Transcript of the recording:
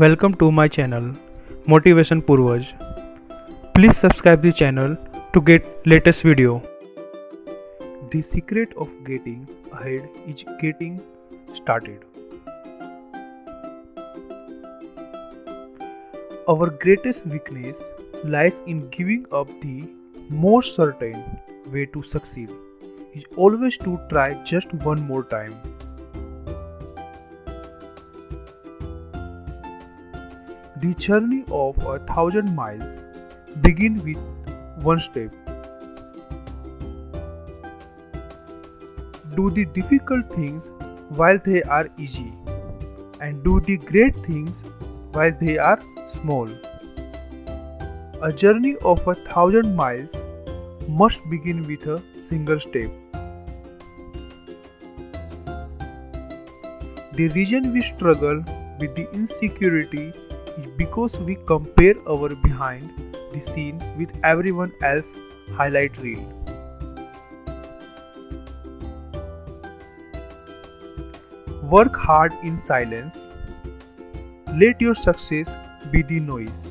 Welcome to my channel Motivation Purvaj. Please subscribe the channel to get latest video. The secret of getting ahead is getting started. Our greatest weakness lies in giving up. The most certain way to succeed is always to try just one more time. The journey of 1,000 miles begins with one step. Do the difficult things while they are easy, and do the great things while they are small. A journey of 1,000 miles must begin with a single step. The reason we struggle with the insecurity is because we compare our behind the scene with everyone else's highlight reel. Work hard in silence. Let your success be the noise.